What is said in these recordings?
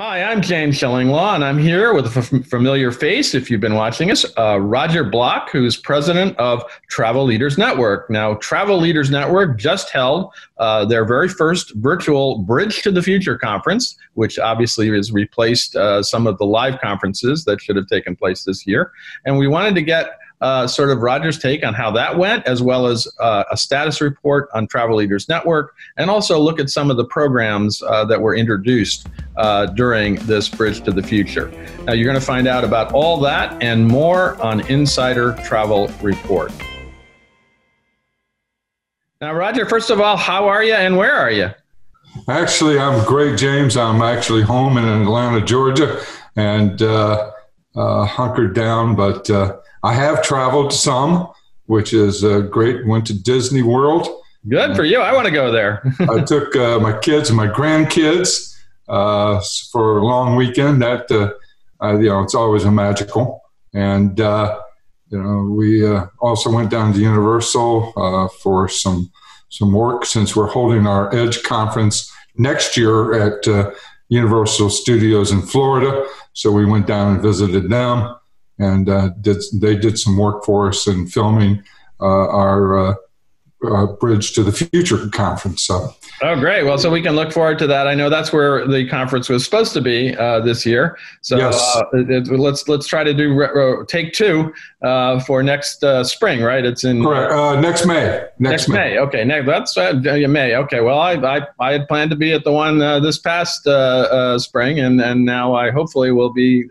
Hi, I'm James Shillinglaw, and I'm here with a familiar face, if you've been watching us, Roger Block, who's president of Travel Leaders Network. Now, Travel Leaders Network just held their very first virtual Bridge to the Future conference, which obviously has replaced some of the live conferences that should have taken place this year. And we wanted to get sort of Roger's take on how that went, as well as a status report on Travel Leaders Network, and also look at some of the programs that were introduced during this Bridge to the Future. Now you're going to find out about all that and more on Insider Travel Report. Now, Roger, first of all, how are you and where are you? Actually, I'm great, James. I'm actually home in Atlanta, Georgia, and hunkered down, but I have traveled some, which is great. Went to Disney World. Good for you. I want to go there. I took my kids and my grandkids for a long weekend. That you know, it's always a magical. And you know, we also went down to Universal for some work, since we're holding our Edge conference next year at Universal Studios in Florida. So we went down and visited them. And they did some work for us in filming our Bridge to the Future conference. So. Oh, great. Well, so we can look forward to that. I know that's where the conference was supposed to be this year. So yes. Let's try to do take two for next spring, right? It's in next May. Next May. Okay. That's May. Okay. Well, I had planned to be at the one this past spring, and now I hopefully will be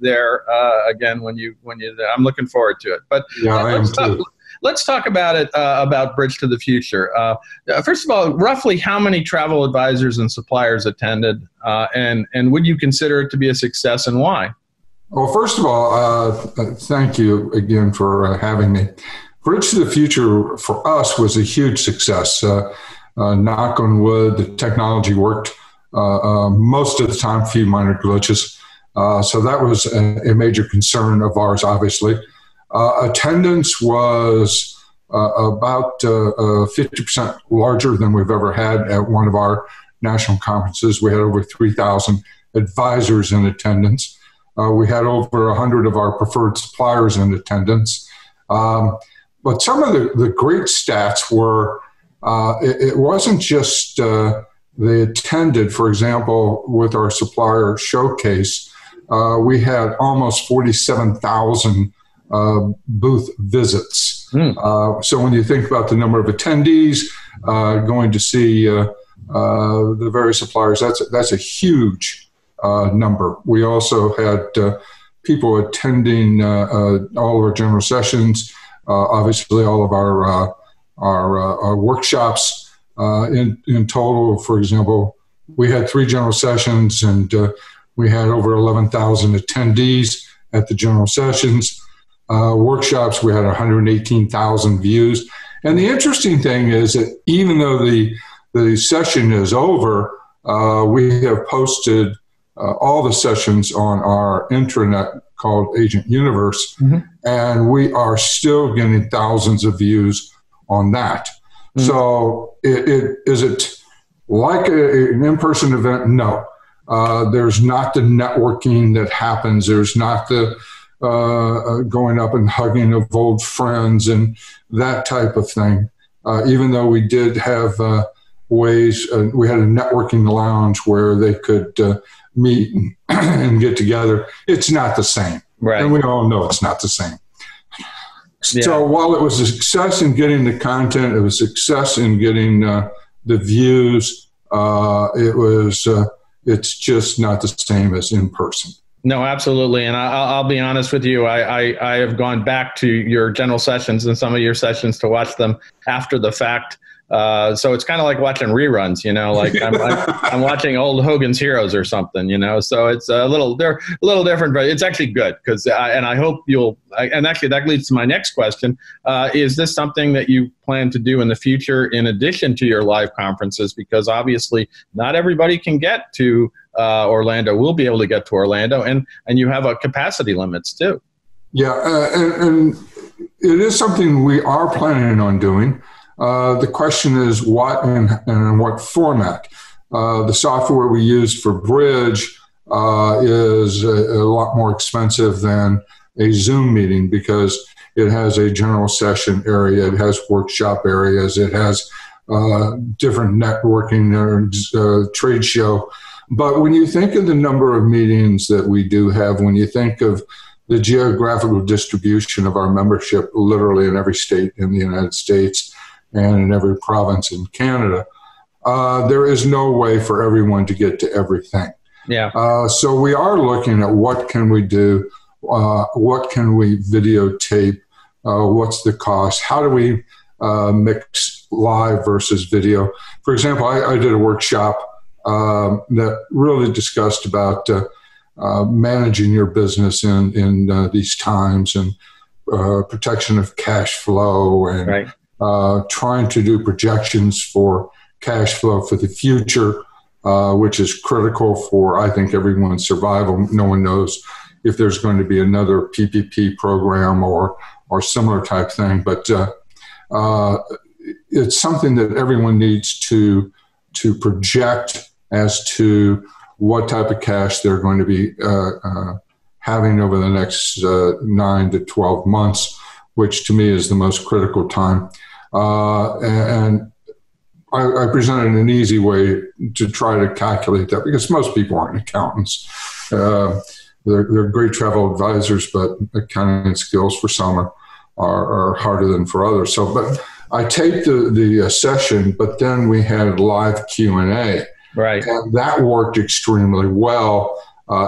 there again when you. I'm looking forward to it. But yeah, I am too. Let's talk about it, about Bridge to the Future. First of all, roughly how many travel advisors and suppliers attended, and would you consider it to be a success, and why? Well, first of all, thank you again for having me. Bridge to the Future for us was a huge success. Knock on wood, the technology worked most of the time, a few minor glitches. So that was a major concern of ours, obviously. Attendance was about 50% larger than we've ever had at one of our national conferences. We had over 3,000 advisors in attendance. We had over 100 of our preferred suppliers in attendance. But some of the great stats were, it wasn't just they attended, for example, with our supplier showcase, we had almost 47,000 booth visits. So when you think about the number of attendees going to see the various suppliers, that's a huge number. We also had people attending all of our general sessions, obviously all of our workshops. In total, for example, we had 3 general sessions, and we had over 11,000 attendees at the general sessions. Workshops, we had 118,000 views. And the interesting thing is that even though the session is over, we have posted all the sessions on our intranet called Agent Universe, and we are still getting thousands of views on that. So is it like an in-person event? No. There's not the networking that happens. There's not the going up and hugging of old friends and that type of thing. Even though we did have ways, we had a networking lounge where they could meet and get together. It's not the same. Right. And we all know it's not the same. Yeah. So while it was a success in getting the content, it was a success in getting the views, it's just not the same as in person. No, absolutely. And I'll be honest with you. I have gone back to your general sessions and some of your sessions to watch them after the fact. So it's kind of like watching reruns, you know, like I'm watching old Hogan's Heroes or something, you know, so it's they're a little different, but it's actually good because I hope you'll, and actually that leads to my next question. Is this something that you plan to do in the future in addition to your live conferences? Because obviously not everybody can get to Orlando. We'll be able to get to Orlando, and you have a capacity limits too. Yeah. And it is something we are planning on doing. The question is what and in what format. The software we used for Bridge is a lot more expensive than a Zoom meeting because it has a general session area, it has workshop areas, it has different networking or trade show. But when you think of the number of meetings that we do have, when you think of the geographical distribution of our membership literally in every state in the United States and in every province in Canada, there is no way for everyone to get to everything. Yeah. So we are looking at what can we do, what can we videotape, what's the cost, how do we mix live versus video. For example, I did a workshop that really discussed about managing your business in these times and protection of cash flow and right. Trying to do projections for cash flow for the future, which is critical for, I think, everyone's survival. No one knows if there's going to be another PPP program or similar type thing, but it's something that everyone needs to project as to what type of cash they're going to be having over the next 9 to 12 months, which to me is the most critical time. And I presented an easy way to try to calculate that because most people aren't accountants. They're great travel advisors, but accounting skills for some are harder than for others. So, but I taped the session, but then we had live Q&A. Right. And that worked extremely well,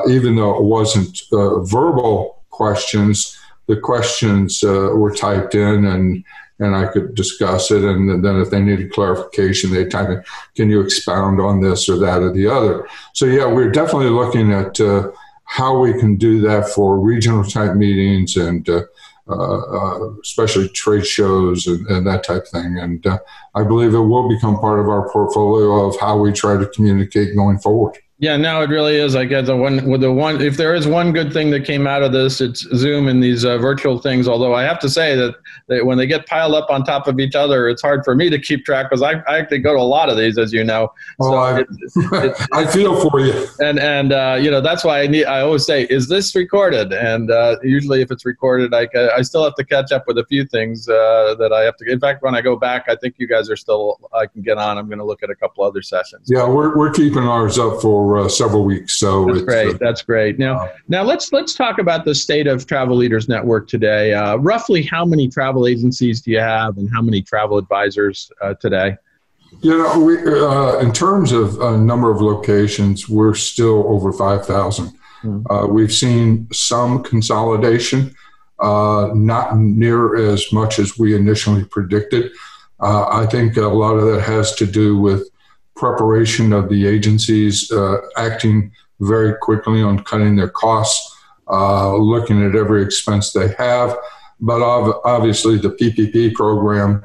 even though it wasn't verbal questions. The questions were typed in and I could discuss it. And then if they needed clarification, they type in, can you expound on this or that or the other? So, yeah, we're definitely looking at how we can do that for regional type meetings and especially trade shows and that type of thing. And I believe it will become part of our portfolio of how we try to communicate going forward. Yeah, no, it really is. I guess if there is one good thing that came out of this, it's Zoom and these virtual things. Although I have to say that when they get piled up on top of each other, it's hard for me to keep track because I actually go to a lot of these, as you know. So I feel for you. And you know, that's why I always say, is this recorded? And usually if it's recorded, I still have to catch up with a few things that I have to. In fact, when I go back, I think you guys are still, I can get on. I'm going to look at a couple other sessions. Yeah, we're keeping ours up for several weeks. So that's great. That's great. Now let's talk about the state of Travel Leaders Network today. Roughly how many travel agencies do you have and how many travel advisors today? You know, we, in terms of number of locations, we're still over 5,000. Mm-hmm. We've seen some consolidation, not near as much as we initially predicted. I think a lot of that has to do with preparation of the agencies, acting very quickly on cutting their costs, looking at every expense they have. But obviously the PPP program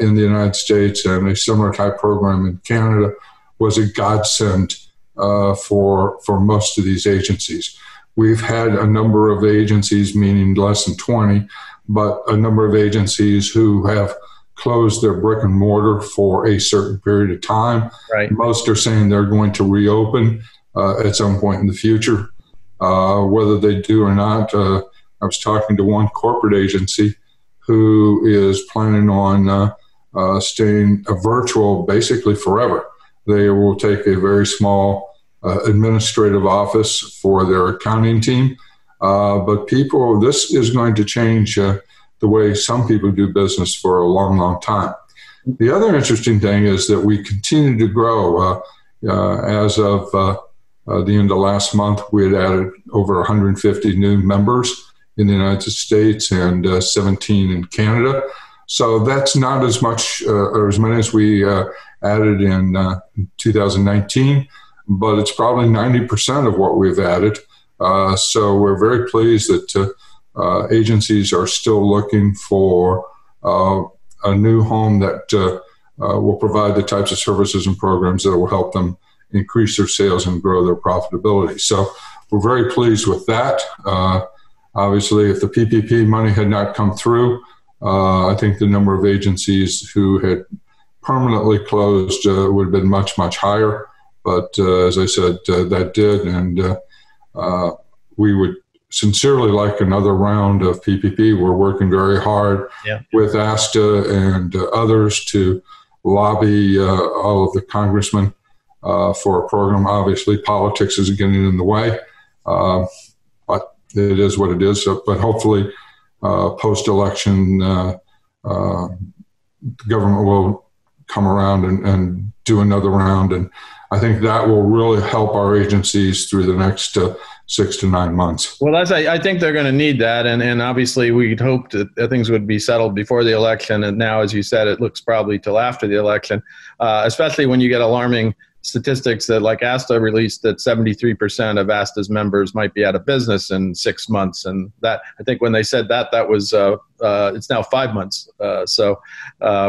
in the United States and a similar type program in Canada was a godsend for most of these agencies. We've had a number of agencies, meaning less than 20, but a number of agencies who have closed their brick and mortar for a certain period of time. Right. Most are saying they're going to reopen at some point in the future. Whether they do or not, I was talking to one corporate agency who is planning on staying virtual basically forever. They will take a very small administrative office for their accounting team. But people, this is going to change the way some people do business for a long, long time. The other interesting thing is that we continue to grow. As of the end of last month, we had added over 150 new members in the United States and 17 in Canada. So that's not as much or as many as we added in 2019, but it's probably 90% of what we've added. So we're very pleased that agencies are still looking for a new home that will provide the types of services and programs that will help them increase their sales and grow their profitability. So we're very pleased with that. Obviously, if the PPP money had not come through, I think the number of agencies who had permanently closed would have been much, much higher. But as I said, that did, and we would sincerely like another round of PPP. We're working very hard with ASTA and others to lobby all of the congressmen for a program. Obviously, politics isn't getting in the way, but it is what it is. So, but hopefully, post-election, the government will come around and do another round, and I think that will really help our agencies through the next 6 to 9 months. Well, I think they're going to need that, and obviously we'd hoped that things would be settled before the election, and now, as you said, it looks probably till after the election, especially when you get alarming statistics that, like ASTA released, that 73% of ASTA's members might be out of business in 6 months, and that, I think when they said that, that was it's now 5 months. So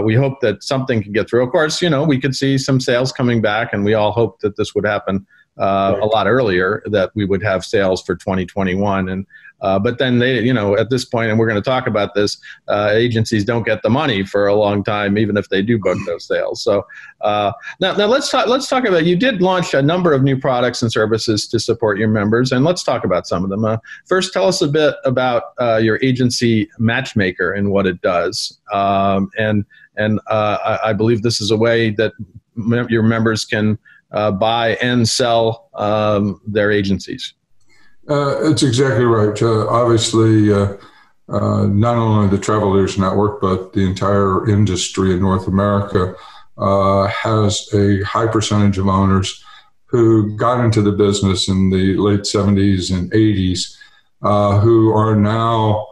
we hope that something can get through. Of course, you know, we could see some sales coming back, and we all hoped that this would happen a lot earlier, that we would have sales for 2021. And but then they, you know, at this point, and we're going to talk about this, agencies don't get the money for a long time, even if they do book those sales. So now let's talk about, you did launch a number of new products and services to support your members, and let's talk about some of them. First, tell us a bit about your Agency Matchmaker and what it does. I believe this is a way that your members can buy and sell their agencies. It's exactly right. Obviously, not only the Travel Leaders Network, but the entire industry in North America has a high percentage of owners who got into the business in the late 70s and 80s who are now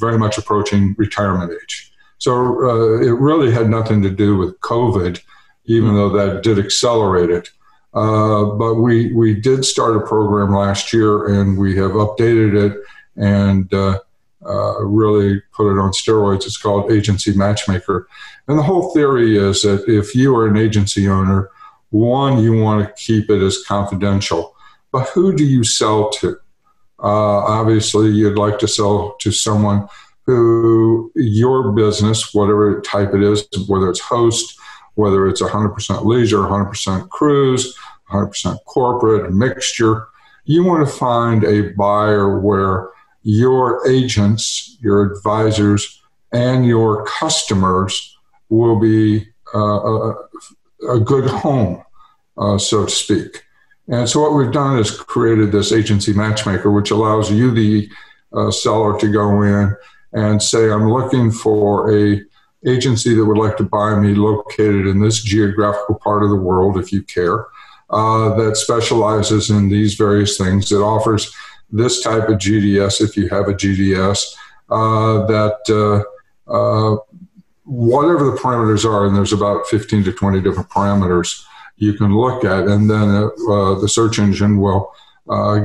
very much approaching retirement age. So it really had nothing to do with COVID, even though that did accelerate it. But we did start a program last year, and we have updated it and really put it on steroids. It's called Agency Matchmaker. And the whole theory is that if you are an agency owner, one, you want to keep it as confidential. But who do you sell to? Obviously, you'd like to sell to someone who your business, whatever type it is, whether it's host, whether it's 100% leisure, 100% cruise, 100% corporate, a mixture, you want to find a buyer where your agents, your advisors, and your customers will be a good home, so to speak. And so what we've done is created this Agency Matchmaker, which allows you, the seller, to go in and say, I'm looking for a agency that would like to buy me located in this geographical part of the world, if you care, that specializes in these various things, that offers this type of GDS, if you have a GDS, whatever the parameters are, and there's about 15 to 20 different parameters you can look at, and then the search engine will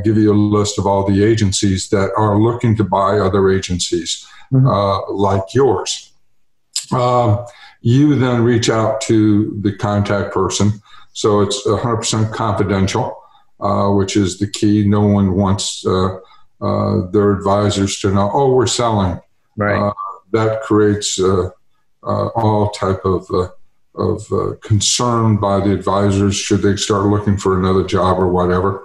give you a list of all the agencies that are looking to buy other agencies like yours. You then reach out to the contact person. So it's 100% confidential, which is the key. No one wants their advisors to know, oh, we're selling. Right. That creates all type of concern by the advisors should they start looking for another job or whatever.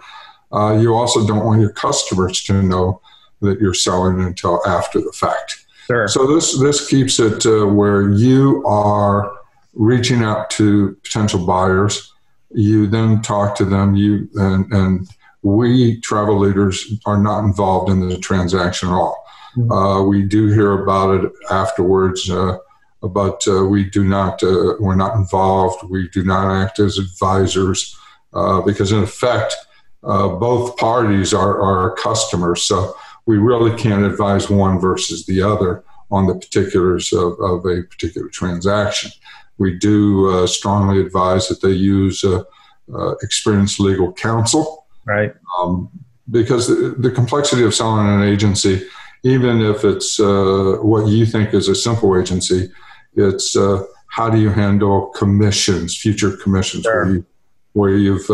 You also don't want your customers to know that you're selling until after the fact. Sure. So this keeps it where you are reaching out to potential buyers. You then talk to them. And we travel leaders are not involved in the transaction at all. Mm-hmm. We do hear about it afterwards, but we do not. We're not involved. We do not act as advisors because, in effect, both parties are customers. So we really can't advise one versus the other on the particulars of a particular transaction. We do strongly advise that they use experienced legal counsel. Right. Because the complexity of selling an agency, even if it's what you think is a simple agency, it's how do you handle commissions, future commissions, sure, where you've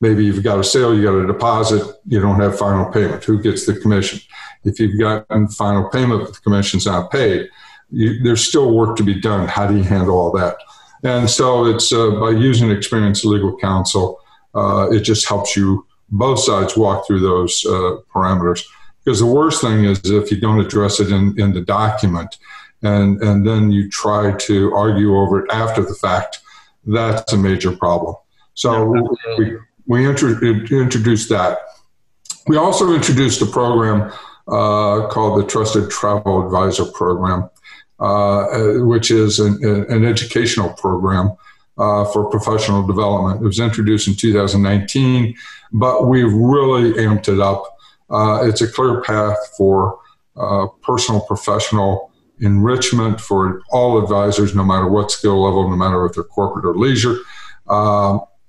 maybe you've got a sale, you got a deposit, you don't have final payment. Who gets the commission? If you've gotten final payment but the commission's not paid, there's still work to be done. How do you handle all that? And so it's by using experienced legal counsel, it just helps you, both sides, walk through those parameters. Because the worst thing is if you don't address it in the document and then you try to argue over it after the fact, that's a major problem. So we introduced that. We also introduced a program called the Trusted Travel Advisor Program, which is an educational program for professional development. It was introduced in 2019, but we've really amped it up. It's a clear path for personal, professional enrichment for all advisors, no matter what skill level, no matter if they're corporate or leisure.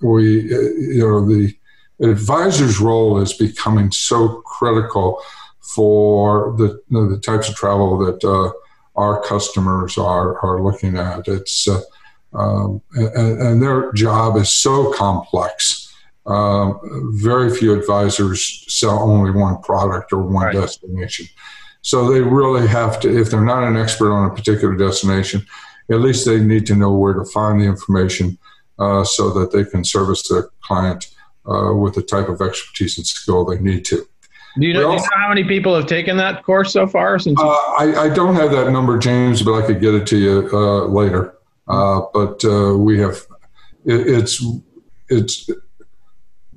The advisor's role is becoming so critical for the types of travel that our customers are looking at. It's and their job is so complex. Very few advisors sell only one product or one destination. So they really have to, if they're not an expert on a particular destination, at least they need to know where to find the information so that they can service their client with the type of expertise and skill they need to. Do you know how many people have taken that course so far? I don't have that number, James, but I could get it to you later. We have,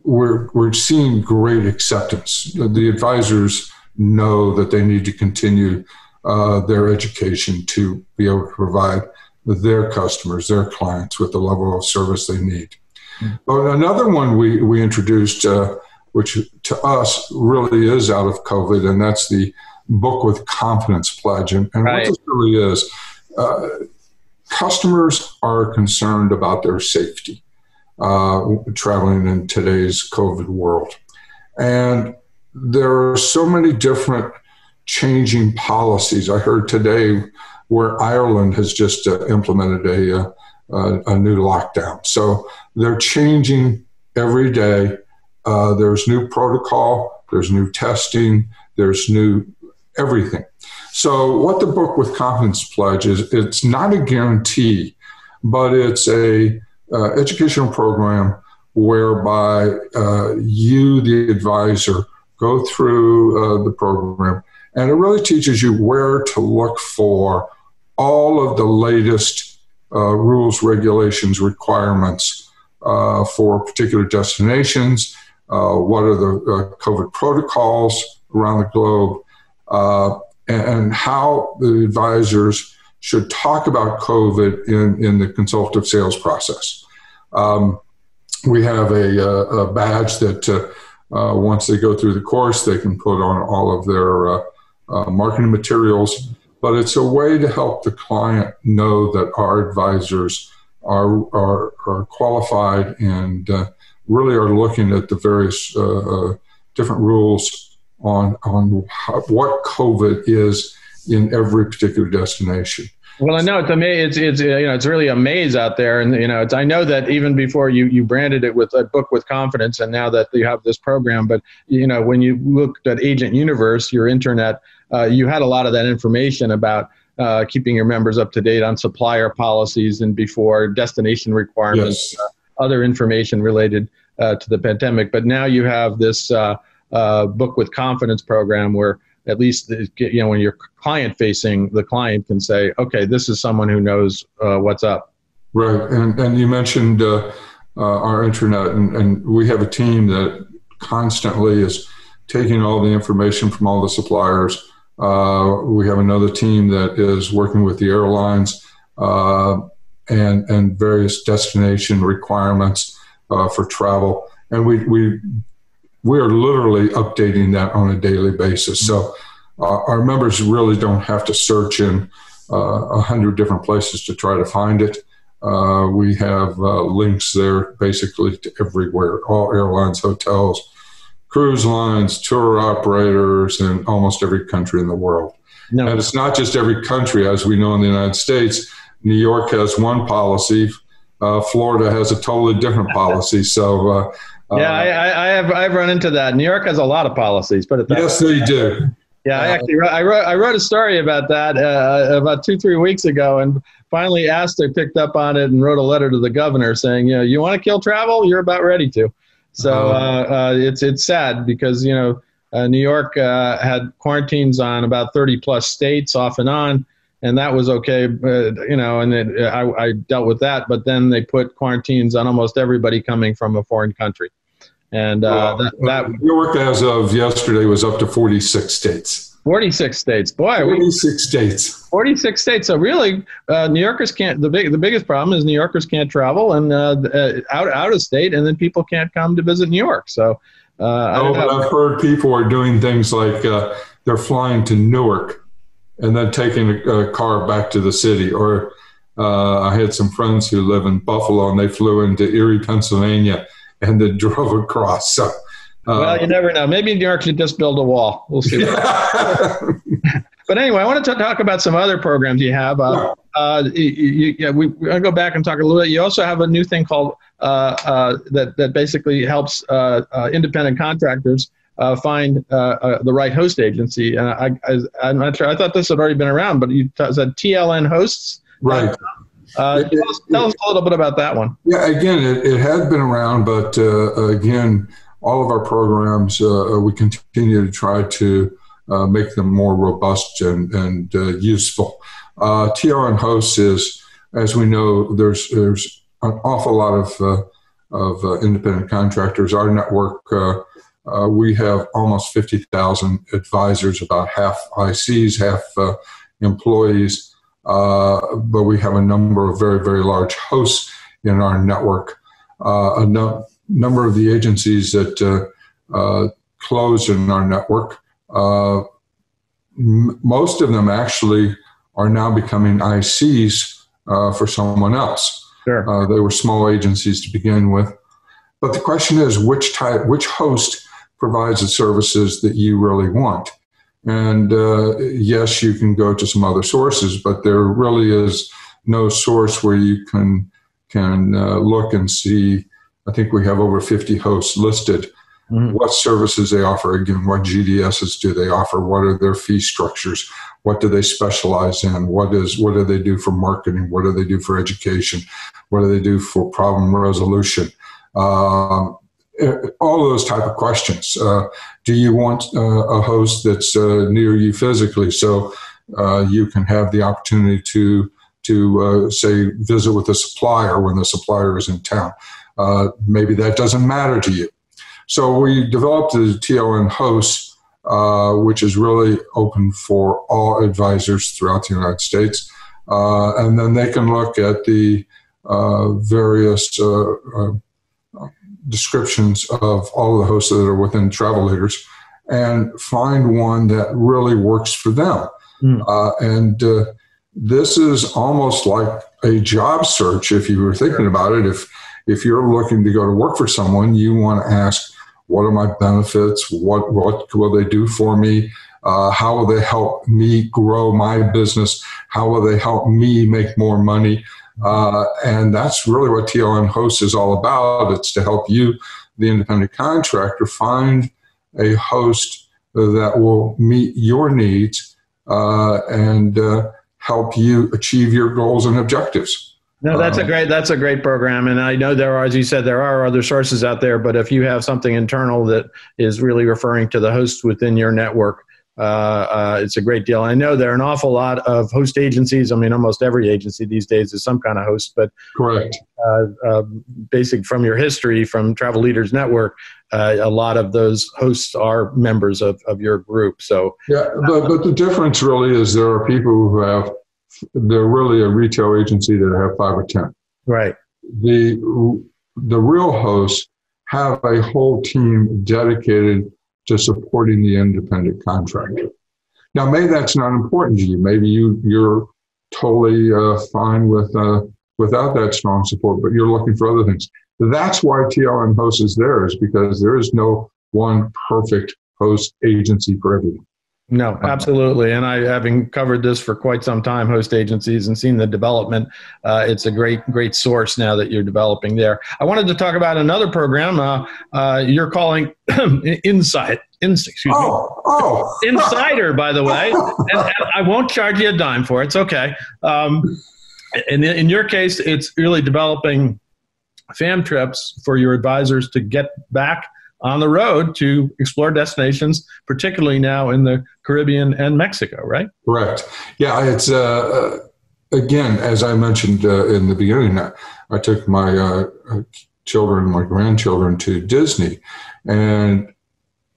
we're seeing great acceptance. The advisors know that they need to continue their education to be able to provide their customers, their clients, with the level of service they need. But another one we introduced, which to us really is out of COVID, and that's the Book with Confidence Pledge. And what this really is, customers are concerned about their safety traveling in today's COVID world. And there are so many different changing policies. I heard today where Ireland has just implemented a new lockdown. So they're changing every day. There's new protocol, there's new testing, there's new everything. So what the Book with Confidence Pledge is, it's not a guarantee, but it's a educational program whereby you, the advisor, go through the program, and it really teaches you where to look for all of the latest rules, regulations, requirements for particular destinations. What are the COVID protocols around the globe, and how the advisors should talk about COVID in the consultative sales process. We have a badge that once they go through the course, they can put on all of their marketing materials. But it's a way to help the client know that our advisors are qualified and really are looking at the various different rules on what COVID is in every particular destination. Well, I know it's really a maze out there, and it's, I know that even before you branded it with a Book with Confidence, and now that you have this program, but when you looked at Agent Universe, your internet, you had a lot of that information about keeping your members up to date on supplier policies and before destination requirements, other information related to the pandemic. But now you have this Book with Confidence program where, at least, when you're client-facing, the client can say, okay, this is someone who knows what's up. Right. And you mentioned our intranet, and we have a team that constantly is taking all the information from all the suppliers. We have another team that is working with the airlines and various destination requirements for travel. And we are literally updating that on a daily basis. So our members really don't have to search in 100 different places to try to find it. We have links there basically to everywhere, all airlines, hotels, cruise lines, tour operators, and almost every country in the world. No. And it's not just every country. As we know in the United States, New York has one policy. Florida has a totally different policy. So, yeah, I've run into that. New York has a lot of policies. Put it that way. Yes, they do. Yeah, I actually wrote a story about that about 2-3 weeks ago, and finally ASTA picked up on it and wrote a letter to the governor saying, you know, you want to kill travel? You're about ready to. So it's sad because, you know, New York had quarantines on about 30 plus states off and on, and that was okay, you know, and I dealt with that. But then they put quarantines on almost everybody coming from a foreign country. And New York, as of yesterday, was up to 46 states. 46 states, boy. 46 states. 46 states. So really, New Yorkers can't. The biggest problem is New Yorkers can't travel and out of state, and then people can't come to visit New York. So, but I've heard people are doing things like they're flying to Newark and then taking a car back to the city. Or I had some friends who live in Buffalo, and they flew into Erie, Pennsylvania, and then drove across. So, well, you never know. Maybe New York should just build a wall. We'll see. Yeah. But anyway, I want to talk about some other programs you have. I'll go back and talk a little bit. You also have a new thing called that basically helps independent contractors find the right host agency. And I'm not sure. I thought this had already been around, but you said TLN Hosts. Right. Tell us a little bit about that one. Yeah, again, it had been around, but again, all of our programs, we continue to try to make them more robust and useful. TLN Hosts is, as we know, there's an awful lot of independent contractors. Our network, we have almost 50,000 advisors, about half ICs, half employees. But we have a number of very, very large hosts in our network. A number of the agencies that closed in our network, most of them actually are now becoming ICs for someone else. Sure. They were small agencies to begin with. But the question is, which host provides the services that you really want? And yes, you can go to some other sources, but there really is no source where you can look and see. I think we have over 50 hosts listed. Mm-hmm. What services they offer, again, what GDSs do they offer, what are their fee structures, what do they specialize in, what do they do for marketing, what do they do for education, what do they do for problem resolution, all those type of questions. Do you want a host that's near you physically, so you can have the opportunity to say visit with a supplier when the supplier is in town? Maybe that doesn't matter to you. So we developed the TLN Hosts, which is really open for all advisors throughout the United States, and then they can look at the various descriptions of all of the hosts that are within Travel Leaders and find one that really works for them. Mm. This is almost like a job search, if you were thinking about it. If you're looking to go to work for someone, you want to ask, what are my benefits? What will they do for me? How will they help me grow my business? How will they help me make more money? And that's really what TLN Hosts is all about. It's to help you, the independent contractor, find a host that will meet your needs and help you achieve your goals and objectives. No, that's a great program, and I know there are, as you said, there are other sources out there. But if you have something internal that is really referring to the hosts within your network, it's a great deal. I know there are an awful lot of host agencies. I mean, almost every agency these days is some kind of host, but correct. Basic from your history, from Travel Leaders Network, a lot of those hosts are members of your group. So yeah, but the difference really is there are people who have, they're really a retail agency that have 5 or 10. Right. The real hosts have a whole team dedicated to supporting the independent contractor. Now, maybe that's not important to you. Maybe you're totally fine with without that strong support, but you're looking for other things. That's why TLN Hosts is there, is because there is no one perfect host agency for everyone. No, absolutely. And I, having covered this for quite some time, host agencies, and seen the development, it's a great source now that you're developing there. I wanted to talk about another program you're calling Insider, by the way. And I won't charge you a dime for it. It's okay. And in your case, it's really developing fam trips for your advisors to get back on the road to explore destinations, particularly now in the Caribbean and Mexico, right? Correct. Yeah, it's, again, as I mentioned in the beginning, I took my children, my grandchildren to Disney, and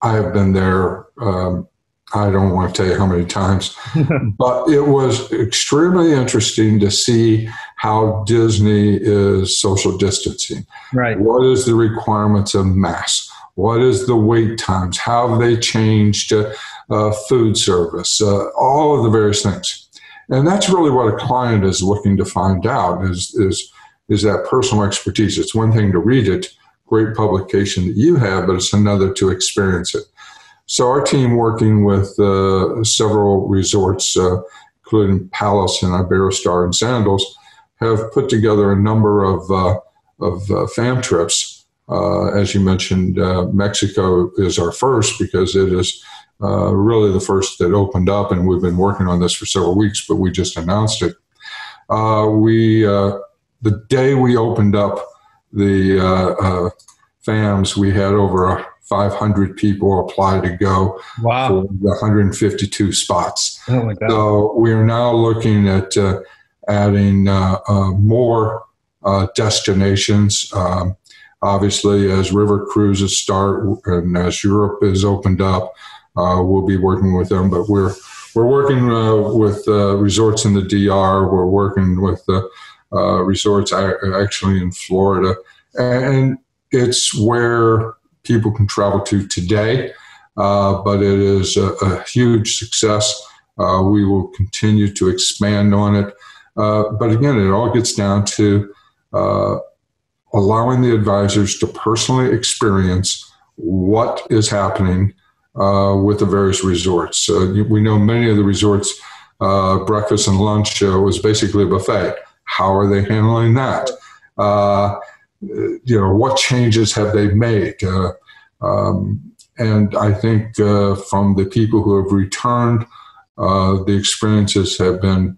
I have been there, I don't want to tell you how many times, but it was extremely interesting to see how Disney is social distancing. Right. What is the requirements of masks? What is the wait times? How have they changed food service? All of the various things. And that's really what a client is looking to find out is that personal expertise. It's one thing to read it, great publication that you have, but it's another to experience it. So our team working with several resorts, including Palace and Iberostar and Sandals, have put together a number of fam trips. As you mentioned, Mexico is our first because it is really the first that opened up, and we've been working on this for several weeks, but we just announced it. The day we opened up the FAMs, we had over 500 people apply to go for the 152 spots. Oh my God. So we are now looking at adding more destinations. Obviously, as river cruises start and as Europe is opened up, we'll be working with them. But we're working with resorts in the DR. We're working with resorts actually in Florida, and it's where people can travel to today. But it is a huge success. We will continue to expand on it. But again, it all gets down to allowing the advisors to personally experience what is happening with the various resorts. We know many of the resorts, breakfast and lunch was basically a buffet. How are they handling that? What changes have they made? And I think from the people who have returned, the experiences have been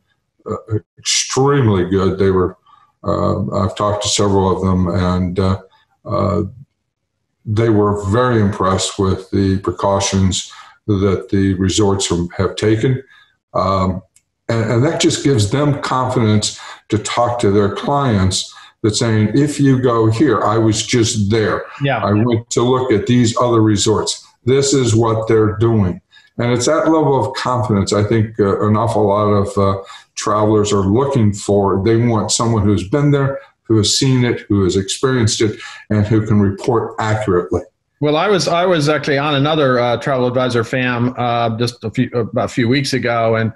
extremely good. They were I've talked to several of them, and they were very impressed with the precautions that the resorts have taken. And that just gives them confidence to talk to their clients that's saying, if you go here, I was just there. Yeah. I went to look at these other resorts. This is what they're doing. And it's that level of confidence I think an awful lot of travelers are looking for. They want someone who's been there, who has seen it, who has experienced it, and who can report accurately. Well, I was actually on another Travel Advisor FAM just about a few weeks ago, and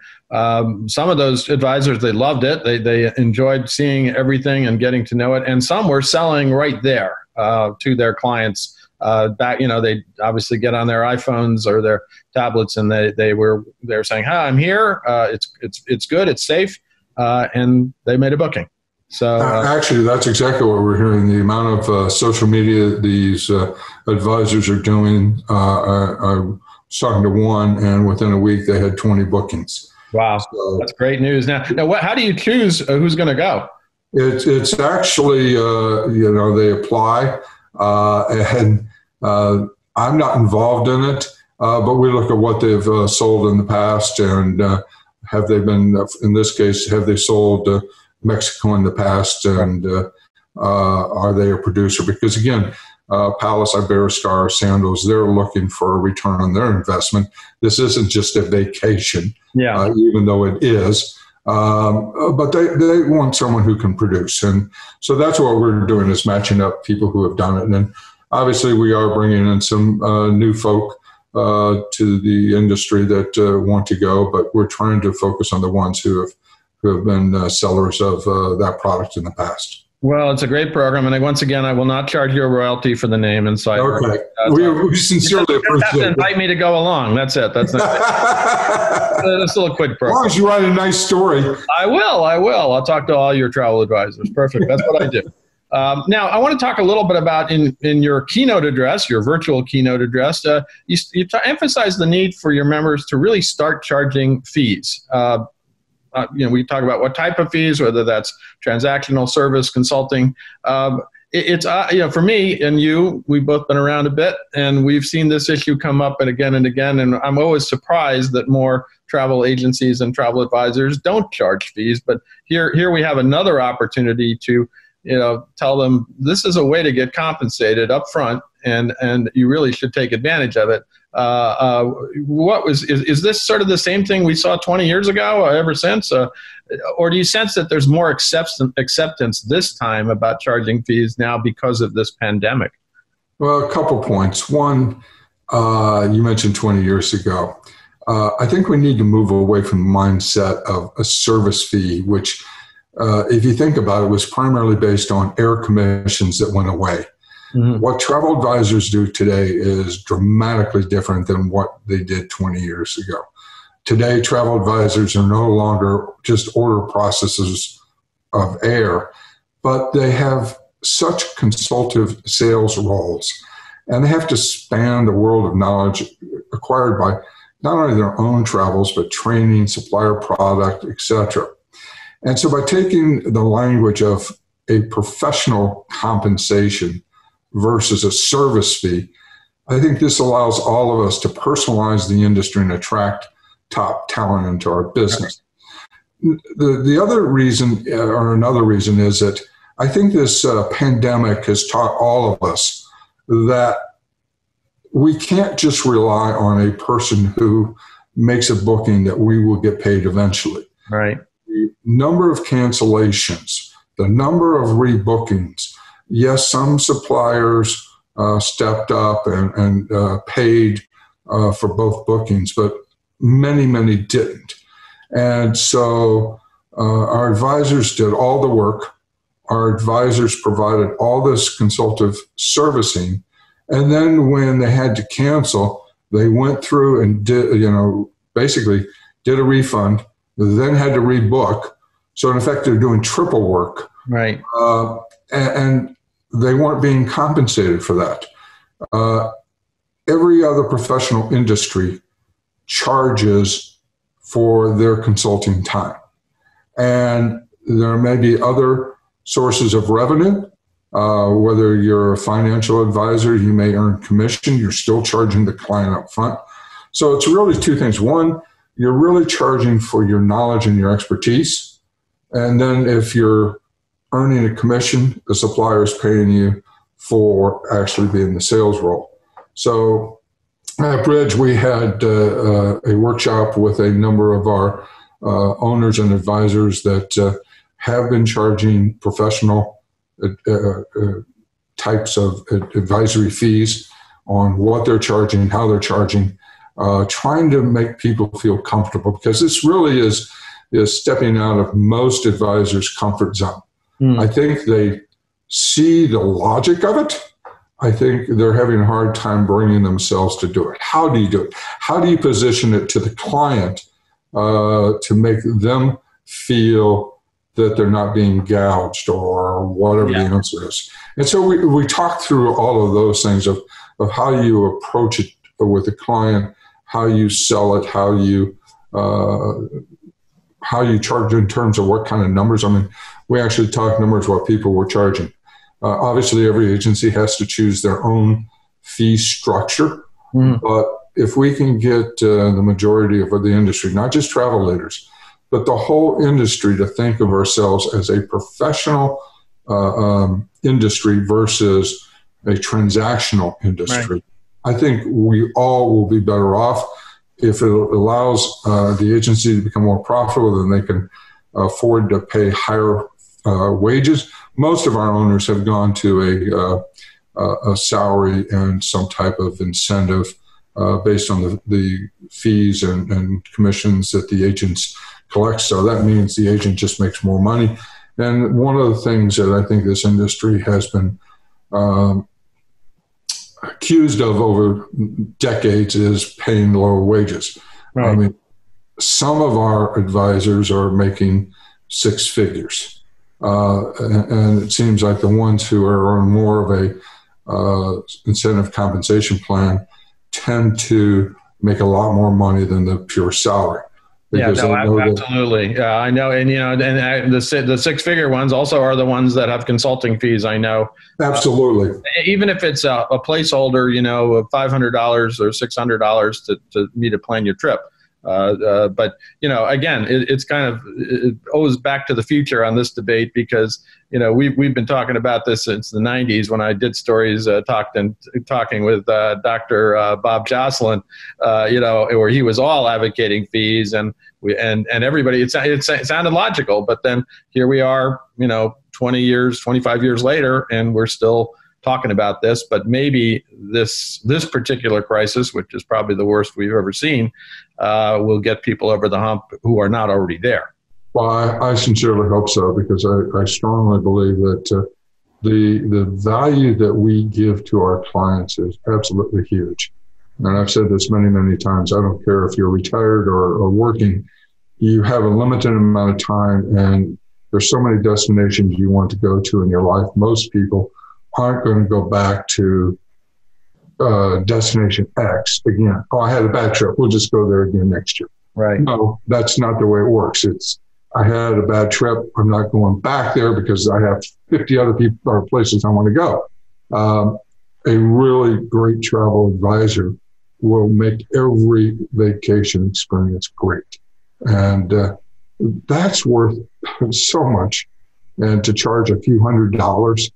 some of those advisors, they loved it. They enjoyed seeing everything and getting to know it, and some were selling right there to their clients. Back, they obviously get on their iPhones or their tablets, and they were saying, "Hi, I'm here. It's good. It's safe," and they made a booking. So actually, that's exactly what we're hearing. The amount of social media these advisors are doing. I was talking to one, and within a week, they had 20 bookings. Wow, so that's great news. Now, how do you choose who's going to go? It's actually they apply. And I'm not involved in it, but we look at what they've sold in the past, and have they been, in this case, have they sold Mexico in the past, and are they a producer? Because again, Palace, Iberostar, Sandals, they're looking for a return on their investment. This isn't just a vacation, even though it is. But they want someone who can produce. And so that's what we're doing, is matching up people who have done it. And then obviously we are bringing in some new folk to the industry that want to go, but we're trying to focus on the ones who have been sellers of that product in the past. Well, it's a great program. And once again, I will not charge you a royalty for the name Insider. Okay. We sincerely appreciate it. You have to invite me to go along. That's it. That's not That's a little quick program. As long as you write a nice story. I will. I'll talk to all your travel advisors. Perfect. That's what I do. Now, I want to talk a little bit about in your keynote address, your virtual keynote address, you emphasize the need for your members to really start charging fees. We talk about what type of fees, whether that's transactional, service, consulting. It's for me and you, we've both been around a bit, and we've seen this issue come up and again, and I'm always surprised that more travel agencies and travel advisors don't charge fees. But here we have another opportunity to tell them this is a way to get compensated up front, and you really should take advantage of it. Is this sort of the same thing we saw 20 years ago or ever since? Or do you sense that there's more acceptance this time about charging fees now because of this pandemic? Well, a couple points. One, you mentioned 20 years ago. I think we need to move away from the mindset of a service fee, which if you think about it, was primarily based on air commissions that went away. Mm-hmm. What travel advisors do today is dramatically different than what they did 20 years ago. Today, travel advisors are no longer just order processors of air, but they have such consultative sales roles, and they have to span the world of knowledge acquired by not only their own travels, but training, supplier product, etc. And so by taking the language of a professional compensation versus a service fee, I think this allows all of us to personalize the industry and attract top talent into our business. Another reason is that I think this pandemic has taught all of us that we can't just rely on a person who makes a booking that we will get paid eventually. Right. The number of cancellations, the number of rebookings. Yes, some suppliers stepped up and paid for both bookings, but many, many didn't. And so our advisors did all the work. Our advisors provided all this consultative servicing. And then when they had to cancel, they went through and did a refund, then had to rebook. So in effect, they're doing triple work. Right. And they weren't being compensated for that. Every other professional industry charges for their consulting time. And there may be other sources of revenue. Whether you're a financial advisor, you may earn commission. You're still charging the client up front. So it's really two things. One, you're really charging for your knowledge and your expertise. And then if you're earning a commission, the supplier is paying you for actually being the sales role. So at Bridge, we had a workshop with a number of our owners and advisors that have been charging professional types of advisory fees on what they're charging, how they're charging, trying to make people feel comfortable, because this really is stepping out of most advisors' comfort zone. I think they see the logic of it. I think they're having a hard time bringing themselves to do it. How do you do it? How do you position it to the client to make them feel that they're not being gouged or whatever the answer is? And so we talk through all of those things of how you approach it with the client, how you sell it, how you charge in terms of what kind of numbers. I mean, we actually talked numbers what people were charging. Obviously, every agency has to choose their own fee structure. Mm. But if we can get the majority of the industry, not just travel leaders, but the whole industry to think of ourselves as a professional industry versus a transactional industry, right, I think we all will be better off. If it allows the agency to become more profitable, then they can afford to pay higher wages. Most of our owners have gone to a salary and some type of incentive based on the fees and commissions that the agents collect. So that means the agent just makes more money. And one of the things that I think this industry has been accused of over decades is paying lower wages. Right. I mean, some of our advisors are making six figures. And it seems like the ones who are on more of a incentive compensation plan tend to make a lot more money than the pure salary. Yeah, no, absolutely. I know. And, you know, and the six-figure ones also are the ones that have consulting fees, I know. Absolutely. Even if it's a placeholder, you know, of $500 or $600 to me to plan your trip. But, you know, again, it's kind of, it owes back to the future on this debate because, you know, we've been talking about this since the 90s when I did stories, talking with Dr. Bob Jocelyn, you know, where he was all advocating fees and everybody, it sounded logical, but then here we are, you know, 20 years, 25 years later, and we're still talking about this, but maybe this particular crisis, which is probably the worst we've ever seen, will get people over the hump who are not already there. Well, I sincerely hope so, because I strongly believe that the value that we give to our clients is absolutely huge. And I've said this many, many times. I don't care if you're retired or working. You have a limited amount of time, and there's so many destinations you want to go to in your life. Most people aren't going to go back to destination X again. Oh, I had a bad trip. We'll just go there again next year. Right. No, that's not the way it works. It's, I had a bad trip. I'm not going back there because I have 50 other people or places I want to go. A really great travel advisor will make every vacation experience great. And that's worth so much. And to charge a few $100s,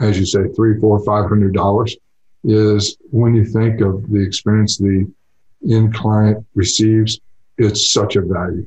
as you say, $300, $400, $500 is, when you think of the experience the end client receives, it's such a value.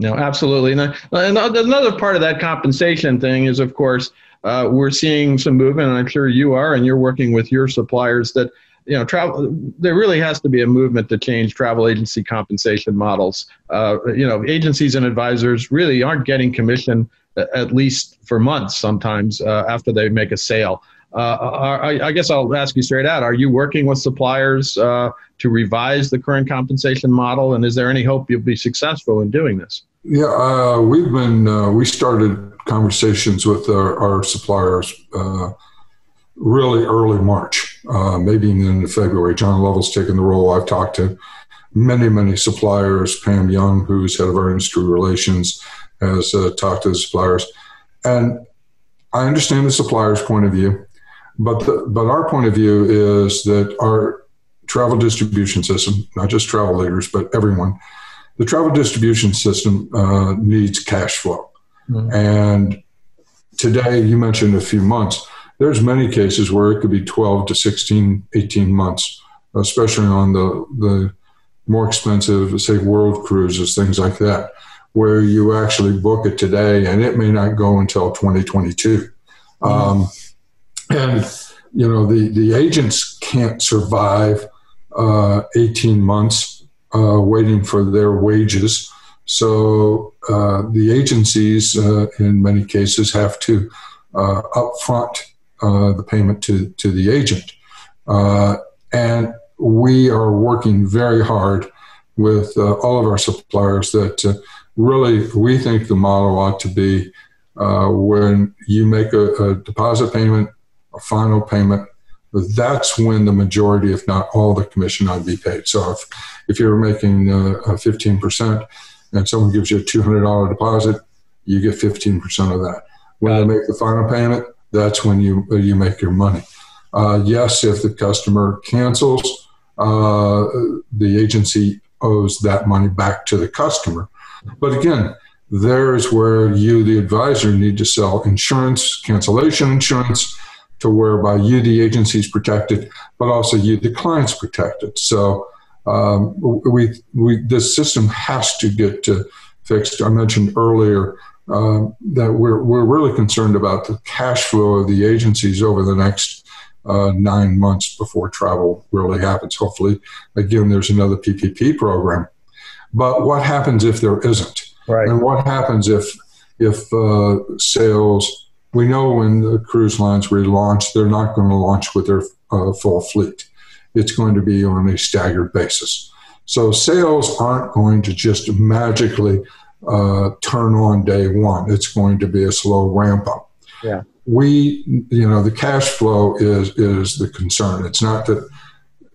No, absolutely. And another part of that compensation thing is, of course, we're seeing some movement, and I'm sure you are, and you're working with your suppliers that, you know, travel, there really has to be a movement to change travel agency compensation models. You know, agencies and advisors really aren't getting commission at least for months sometimes after they make a sale. I guess I'll ask you straight out, are you working with suppliers to revise the current compensation model? And is there any hope you'll be successful in doing this? Yeah, we started conversations with our suppliers really early March, maybe even into February. John Lovell's taken the role. I've talked to many, many suppliers. Pam Young, who's head of our industry relations, has talked to the suppliers. And I understand the supplier's point of view, but our point of view is that our travel distribution system, not just Travel Leaders, but everyone, the travel distribution system needs cash flow. Mm-hmm. And today, you mentioned a few months, there's many cases where it could be 12 to 16, 18 months, especially on the more expensive, say, world cruises, things like that, where you actually book it today and it may not go until 2022. And, you know, the agents can't survive 18 months waiting for their wages. So the agencies, in many cases, have to upfront the payment to the agent. And we are working very hard with all of our suppliers that really, we think the model ought to be when you make a deposit payment, a final payment, that's when the majority, if not all, the commission ought to be paid. So if you're making 15% and someone gives you a $200 deposit, you get 15% of that. When they make the final payment, that's when you make your money. Yes, if the customer cancels, the agency owes that money back to the customer. But again, there's where you, the advisor, need to sell insurance, cancellation insurance, to whereby you, the agency, is protected, but also you, the client's protected. So this system has to get fixed. I mentioned earlier that we're really concerned about the cash flow of the agencies over the next 9 months before travel really happens. Hopefully, again, there's another PPP program. But what happens if there isn't? Right. And what happens if if sales, we know when the cruise lines relaunch, they're not going to launch with their full fleet. It's going to be on a staggered basis. So sales aren't going to just magically turn on day one. It's going to be a slow ramp up. Yeah. We, you know, the cash flow is the concern. It's not that,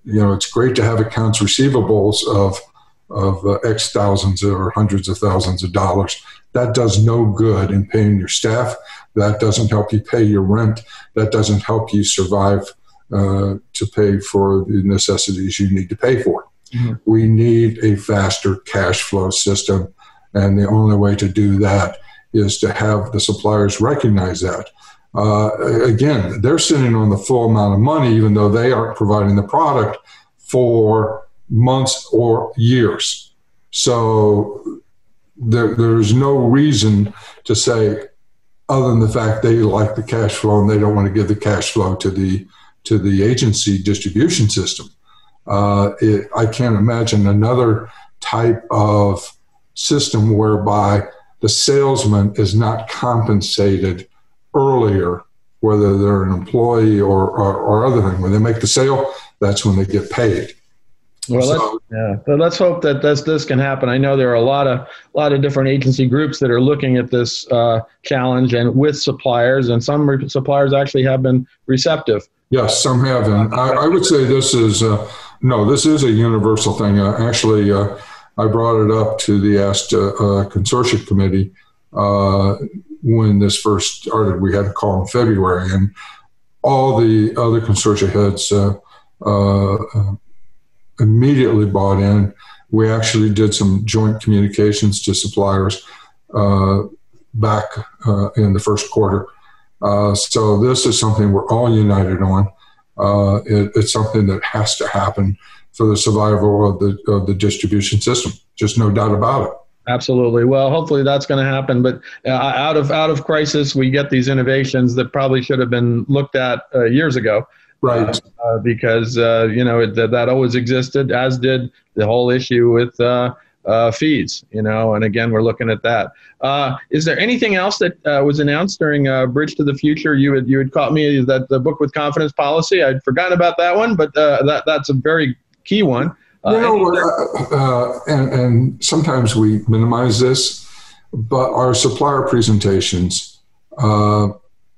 you know, it's great to have accounts receivables of X thousands or hundreds of thousands of dollars. That does no good in paying your staff. That doesn't help you pay your rent. That doesn't help you survive to pay for the necessities you need to pay for. Mm-hmm. We need a faster cash flow system, and the only way to do that is to have the suppliers recognize that. Again, they're sitting on the full amount of money, even though they aren't providing the product for months or years. So there's no reason to say, other than the fact they like the cash flow and they don't want to give the cash flow to the agency distribution system. I can't imagine another type of system whereby the salesman is not compensated earlier, whether they're an employee or other thing. When they make the sale, that's when they get paid. Well, let's hope that this can happen. I know there are a lot of different agency groups that are looking at this challenge, and with suppliers, and some suppliers actually have been receptive. Yes, some have, and I would say this is a universal thing. Actually, I brought it up to the ASTA Consortia Committee when this first started. We had a call in February, and all the other consortia heads immediately bought in. We actually did some joint communications to suppliers back in the first quarter. So this is something we're all united on. It's something that has to happen for the survival of the distribution system. Just no doubt about it. Absolutely. Well, hopefully that's going to happen. But out of crisis, we get these innovations that probably should have been looked at years ago. Right. Because, you know, that always existed, as did the whole issue with fees, you know, and again, we're looking at that. Is there anything else that was announced during Bridge to the Future? You had caught me that the Book with Confidence policy. I'd forgotten about that one, but that's a very key one. And sometimes we minimize this, but our supplier presentations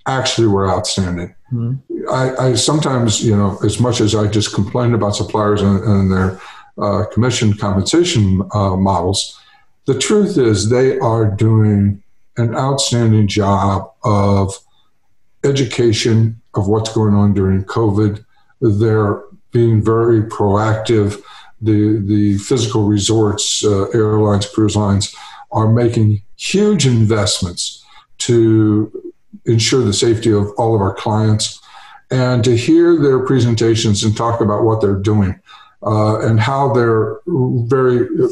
actually were outstanding. Mm-hmm. I sometimes, you know, as much as I just complain about suppliers and their commission compensation models, the truth is they are doing an outstanding job of education of what's going on during COVID. They're being very proactive. The physical resorts, airlines, cruise lines are making huge investments to ensure the safety of all of our clients, and to hear their presentations and talk about what they're doing and how they're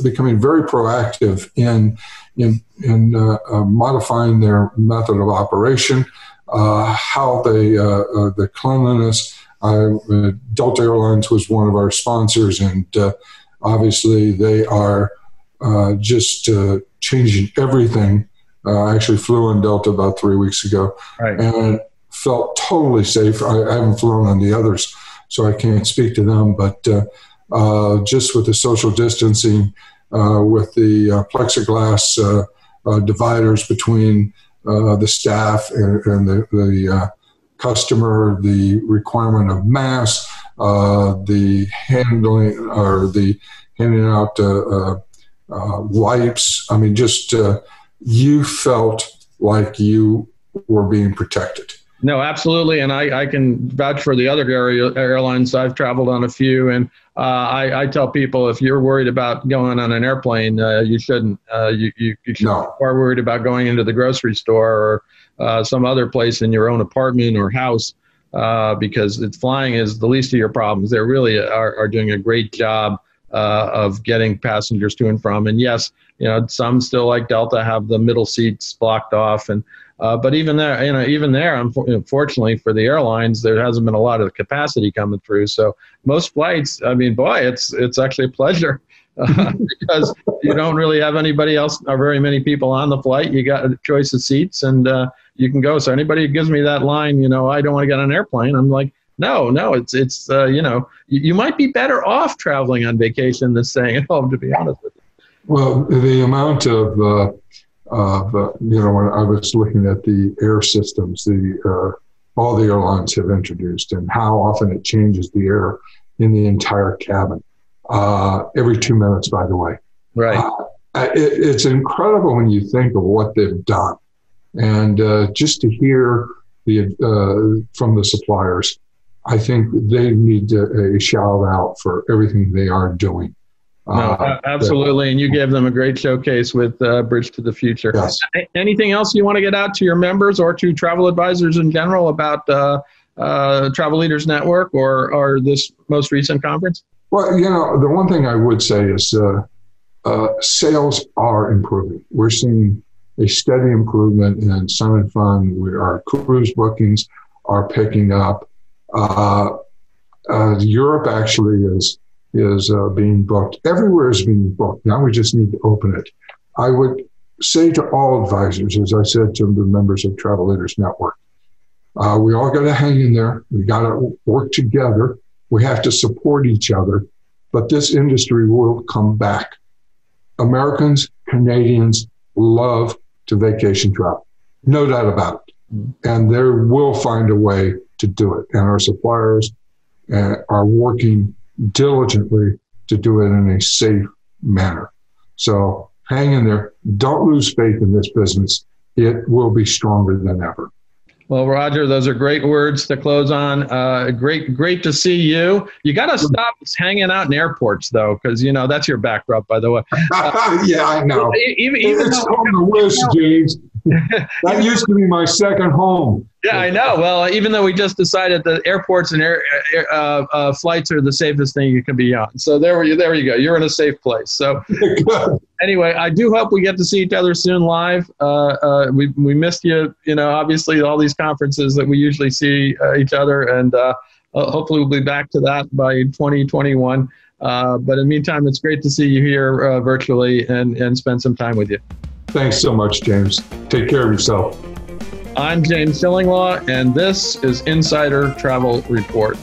becoming very proactive in modifying their method of operation, how they the cleanliness. Delta Airlines was one of our sponsors, and obviously they are just changing everything. I actually flew on Delta about 3 weeks ago, right, and felt totally safe. I haven't flown on the others, so I can't speak to them. But just with the social distancing, with the plexiglass dividers between the staff and the customer, the requirement of masks, the handling or the handing out wipes. I mean, just... you felt like you were being protected. No, absolutely. And I can vouch for the other airlines. I've traveled on a few, and I tell people, if you're worried about going on an airplane, you shouldn't. You should be more worried about going into the grocery store or some other place in your own apartment or house, because flying is the least of your problems. They really are doing a great job of getting passengers to and from. And yes, you know, some still, like Delta, have the middle seats blocked off. And but even there, you know, unfortunately for the airlines, there hasn't been a lot of capacity coming through. So most flights, I mean, boy, it's actually a pleasure because you don't really have anybody else or very many people on the flight. You got a choice of seats and you can go. So anybody who gives me that line, you know, I don't want to get on an airplane. I'm like, no, it's you know, you might be better off traveling on vacation than staying at home, to be honest with you. Well, the amount of, you know, when I was looking at the air systems, all the airlines have introduced, and how often it changes the air in the entire cabin. Every 2 minutes, by the way. Right. It's incredible when you think of what they've done. And just to hear from the suppliers, I think they need a shout out for everything they are doing. No, absolutely. And you gave them a great showcase with Bridge to the Future. Yes. Anything else you want to get out to your members or to travel advisors in general about Travel Leaders Network or this most recent conference? Well, you know, the one thing I would say is sales are improving. We're seeing a steady improvement in Sun and Fun. Our cruise bookings are picking up. Europe actually is being booked. Everywhere is being booked. Now we just need to open it. I would say to all advisors, as I said to the members of Travel Leaders Network, we all got to hang in there. We got to work together. We have to support each other. But this industry will come back. Americans, Canadians love to vacation travel. No doubt about it. And they will find a way to do it. And our suppliers are working diligently to do it in a safe manner. So hang in there. Don't lose faith in this business. It will be stronger than ever. Well, Roger, those are great words to close on. Great to see you. You got to stop hanging out in airports, though, because, you know, that's your backdrop, by the way. Yeah, I know. Even it's on the list, James. That used to be my second home. Yeah, I know. Well, even though we just decided that airports and flights are the safest thing you can be on. So there you go. You're in a safe place. So anyway, I do hope we get to see each other soon live. We missed you, you know, obviously all these conferences that we usually see each other. And hopefully we'll be back to that by 2021. But in the meantime, it's great to see you here virtually and spend some time with you. Thanks so much, James. Take care of yourself. I'm James Shillinglaw, and this is Insider Travel Report.